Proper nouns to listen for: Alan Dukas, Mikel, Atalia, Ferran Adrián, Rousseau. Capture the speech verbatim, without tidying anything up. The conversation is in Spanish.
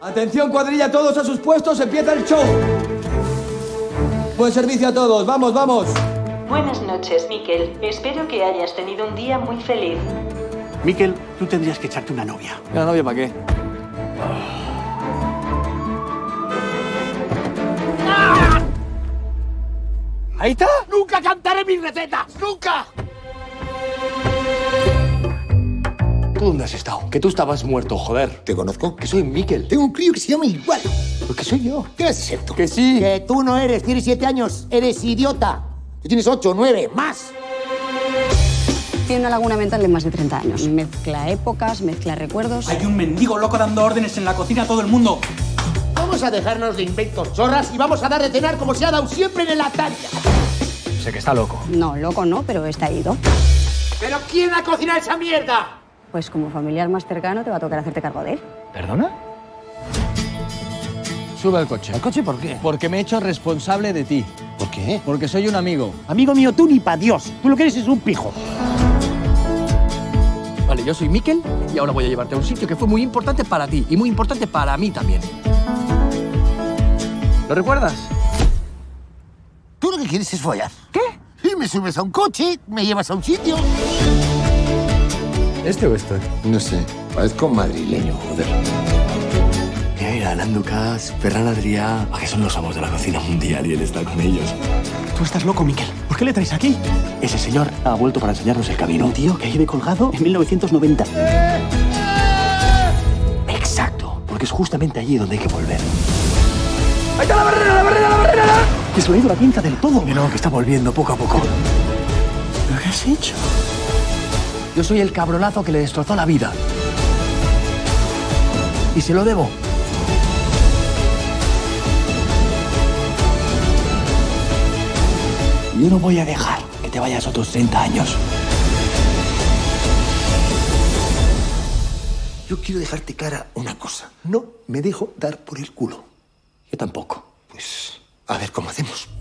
Atención cuadrilla, todos a sus puestos, empieza el show. Buen servicio a todos, vamos, vamos. Buenas noches, Mikel. Espero que hayas tenido un día muy feliz. Mikel, tú tendrías que echarte una novia. ¿Una novia para qué? ¡Ah! ¿Ahí está? ¡Nunca cantaré mis recetas! ¡Nunca! ¿Tú dónde has estado? Que tú estabas muerto, joder. ¿Te conozco? Que soy Mikel. Tengo un crío que se llama igual. Pues que soy yo. ¿Qué es esto? Que sí. Que tú no eres. Tienes siete años. Eres idiota. Tú tienes ocho, nueve, más. Tiene una laguna mental de más de treinta años. Mezcla épocas, mezcla recuerdos. Hay un mendigo loco dando órdenes en la cocina a todo el mundo. Vamos a dejarnos de inventos chorras y vamos a dar de cenar como se ha dado siempre en el Atalia. Sé que está loco. No, loco no, pero está ido. ¿Pero quién ha cocinado esa mierda? Pues como familiar más cercano te va a tocar hacerte cargo de él. ¿Perdona? Sube al coche. ¿Al coche por qué? Porque me he hecho responsable de ti. ¿Por qué? Porque soy un amigo. Amigo mío, tú ni pa' Dios. Tú lo que eres es un pijo. Vale, yo soy Mikel y ahora voy a llevarte a un sitio que fue muy importante para ti y muy importante para mí también. ¿Lo recuerdas? Tú lo que quieres es follar. ¿Qué? Y me subes a un coche, me llevas a un sitio... ¿Este o este? No sé, parezco madrileño, joder. Mira, Alan Dukas, Ferran Adrián... ¿A qué son los amos de la cocina mundial y él está con ellos? Tú estás loco, Mikel. ¿Por qué le traes aquí? Ese señor ha vuelto para enseñarnos el camino. Un tío que lleve colgado en mil novecientos noventa. Eh, eh. Exacto, porque es justamente allí donde hay que volver. ¡Ahí está la barrera, la barrera, la barrera! La... ¡Que se le ha ido la pinza del todo! Que no, que está volviendo poco a poco. ¿Pero qué has hecho? Yo soy el cabronazo que le destrozó la vida. Y se lo debo. Yo no voy a dejar que te vayas otros treinta años. Yo quiero dejarte clara una cosa. No me dejo dar por el culo. Yo tampoco. Pues a ver cómo hacemos.